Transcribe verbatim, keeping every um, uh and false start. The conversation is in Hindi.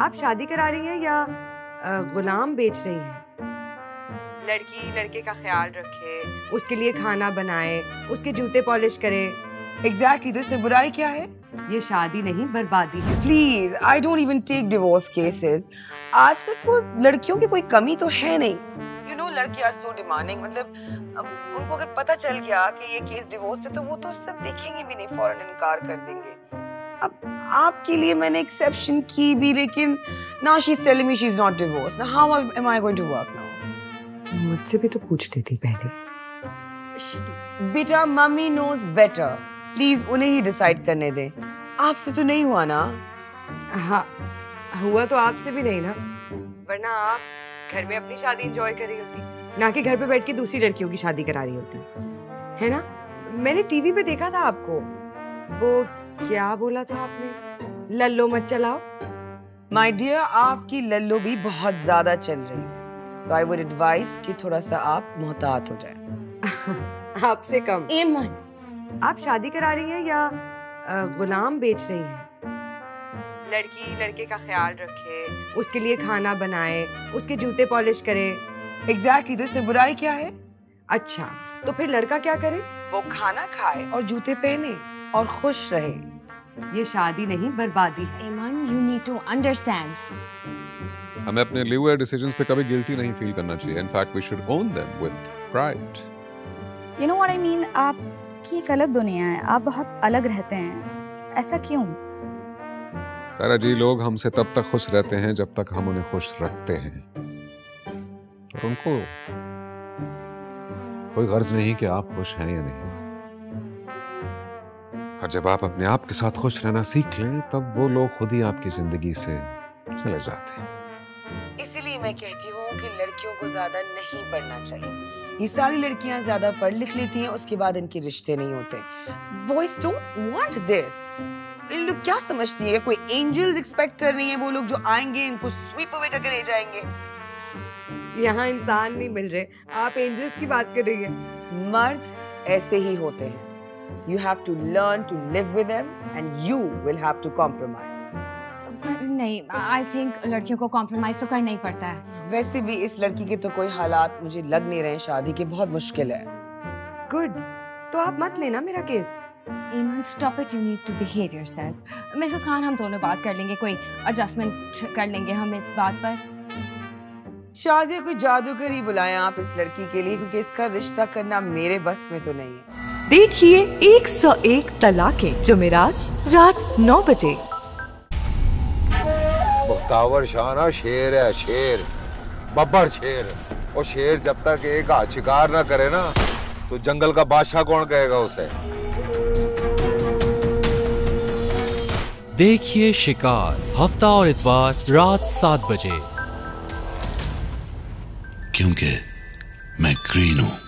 आप शादी करा रही हैं या गुलाम बेच रही हैं? लड़की लड़के का ख्याल रखे, उसके लिए खाना बनाए, उसके जूते पॉलिश करे। एग्जैक्टली, तो इससे बुराई क्या है? ये शादी नहीं बर्बादी है। Please, I don't even take divorce cases. आजकल को लड़कियों की कोई कमी तो है नहीं। यू नो लड़की आर सो डिमांडिंग। मतलब उनको अगर पता चल गया कि ये केस डिवोर्स है तो वो तो उससे देखेंगे भी नहीं, फौरन इनकार कर देंगे। अब आपके लिए मैंने एक्सेप्शन की भी, लेकिन now she's telling me she's not divorced. Now how am I going to work now? मुझसे भी तो पूछ लेती पहले। बेटा, मम्मी knows better. प्लीज उन्हें ही डिसाइड करने दें। आपसे तो नहीं हुआ ना? हाँ, हुआ तो आपसे भी नहीं ना, वरना आप घर में अपनी शादी एंजॉय कर रही होती, ना कि घर पे बैठ के दूसरी लड़कियों की शादी करा रही होती, है ना? मैंने टीवी पे देखा था आपको, वो क्या बोला था आपने, लल्लो मत चलाओ। माय डियर, आपकी लल्लो भी बहुत ज्यादा चल रही है, सो आई वुड एडवाइस कि थोड़ा सा आप मोहतात हो जाएं। आपसे कम। एमन, आप शादी करा रही हैं या गुलाम बेच रही हैं? लड़की लड़के का ख्याल रखे, उसके लिए खाना बनाए, उसके जूते पॉलिश करे। एग्जैक्टली, तो इससे बुराई क्या है? अच्छा, तो फिर लड़का क्या करे? वो खाना खाए और जूते पहने और खुश रहे। ये शादी नहीं बर्बादी है। ईमान, you need to understand. हमें अपने लिए हुए डिसीजंस पे कभी गिल्टी नहीं फील करना चाहिए। In fact, we should own them with pride. You know what I mean? आप की एक अलग दुनिया है, आप बहुत अलग रहते हैं, ऐसा क्यों? सारा जी, लोग हमसे तब तक खुश रहते हैं जब तक हम उन्हें खुश रखते हैं। और उनको कोई गर्ज नहीं कि आप खुश हैं या नहीं। और जब आप अपने आप के साथ खुश रहना सीख लें, तब वो लोग खुद ही आपकी जिंदगी से चले जाते हैं। इसीलिए मैं कहती हूँ कि लड़कियों को ज्यादा नहीं बढ़ना चाहिए। ये सारी लड़कियां ज्यादा पढ़ लिख लेती हैं, उसके बाद इनके रिश्ते नहीं होते। Boys don't want this. इन लोग क्या समझती है, कोई एंजल्स एक्सपेक्ट कर रही हैं वो लोग जो आएंगे इनको स्वीप अवे करके ले जाएंगे। यहाँ इंसान नहीं मिल रहे, आप एंजल्स की बात कर रही हैं। मर्द ऐसे ही होते हैं। You have to learn to live with them and you will have to compromise. नहीं, आई थिंक लड़कियों को कॉम्प्रोमाइज तो करना ही पड़ता है। वैसे भी इस लड़की के तो कोई हालात मुझे लग नहीं रहे, शादी के बहुत मुश्किल है। गुड, तो आप मत लेना मेरा case. Iman, stop it, you need to behave yourself. Mrs Khan, हम दोनों बात कर लेंगे, कोई एडजस्टमेंट कर लेंगे हम इस बात पर। शाजिया, कोई जादूगर ही बुलाएं आप इस लड़की के लिए, क्योंकि इसका रिश्ता करना मेरे बस में तो नहीं है। देखिए एक सौ एक तलाकें जुमेरात रात नौ बजे। बख्तावर शाह ना शेर है, शेर, बब्बर शेर। और शेर जब तक एक हाथ शिकार ना करे ना, तो जंगल का बादशाह कौन कहेगा उसे? देखिए शिकार, हफ्ता और इतवार रात सात बजे, क्योंकि मैं ग्रीन हूँ।